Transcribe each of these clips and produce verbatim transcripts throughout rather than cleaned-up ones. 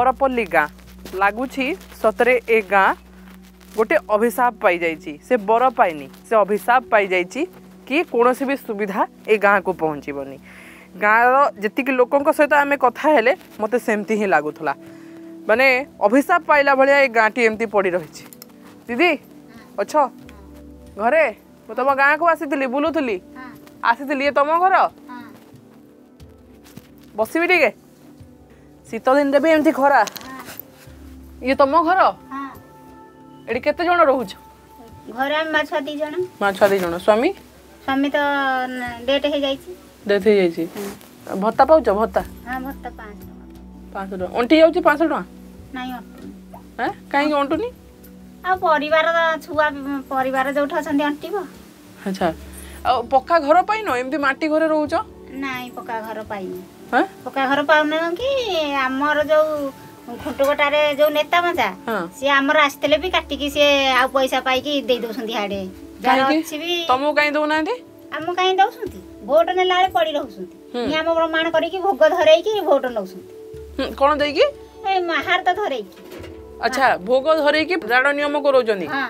बरपल्ली गाँ लगुच सतरे ए गाँ गोटे अभिशाप पाई जाइए से बर पाइनि से अभिशाप पाई जाइए कि कौन भी सुविधा ए गाँ को पहुँचबनी। गाँव जीक लोकों सहित आम कथाहे मत सेमती ही लगुला माने अभिशाप पाइला भाया ये गाँटी एमती पड़ रही। दीदी अच्छा घरे मु तुम गाँ को आसी बुलूली आसी ये तुम घर बसबी टे शीत दिन भी एमती खरा ये तुम घर ये केते जण रहूछ घर में मा छदी जण मा छदी जण स्वामी स्वामी तो डेट हे जाईची डेट हे जाईची भत्ता पाउछो भत्ता हां भत्ता पाँच सौ पाँच सौ ओंटी जाऊची पाँच सौ टका नाही ओंटी हैं काई ओंटुनी आ परिवार छुवा परिवार जोठ अछंती ओंटीबो। अच्छा आ पक्का घर पाई न एमती माटी घरे रहूछो नाही पक्का घर पाई हैं पक्का घर पाउना कि हमर जो खुंटगटारे जो नेता मजा से हमर आस्तेले भी काटिकी से आ पैसा पाई की दे दोसंती हाडे जार अछि भी तमो काई दोनांती हम काई दोसंती वोट नेलाले पड़ी रहउसंती नि हम प्रमाण करी की भोग धरेई की वोट नउसंती कोन देई की ए महार त धरेई की। अच्छा भोग धरेई की जाडो नियम करोजनी हां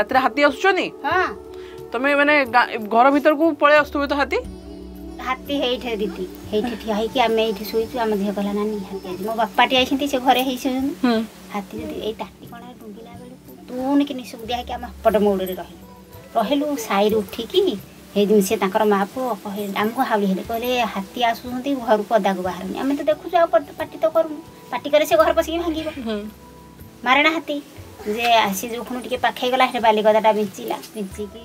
रात्रि हाथी आसुछनी हां तमे माने घर भीतर को पळे आसुबे तो हाथी हाथी हेठे दीदी हेठे ठिया है कि आमे एठी सोइछु आमे धे कहला नानी हाथी मो बापा टिया छिनती से घरे हेसु हम हाथी दीदी ए टाटी कोना डुंगिला बेले तून के निसु दिया कि आमे हपट मोड़ रे रहल रहलु साइड उठी कि हे दिन से ताकर मापो कहे हमको हावली हेले कहले हाथी आसुनती घर पदा को बाहरनी आमे तो देखु जा पाटी तो करू पाटी करे से घर पसी भांगीबो मारेना हाथी जे आसी जोखनु टिके पाखै गला हे बाली गदाटा बिचिला बिचि कि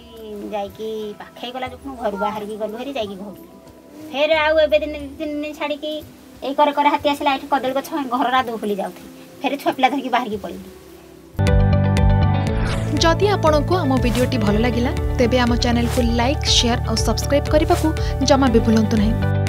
जाई कि पाखै गला जोखनु घर बाहर की गलो हेरी जाई कि घर फेर आउ एबे दिन दिन छाड़ी की ए कर कर हाथी आसला एठी कदल को छ घररा दो खुली जाउथि फेर छपिला धर की बाहर की पड़ी। जदि आपण को हमो वीडियो टी भलो लागिला तेबे हमो चैनल को लाइक शेयर और सब्सक्राइब करिबा को जमा भी भूलंतु नहीं।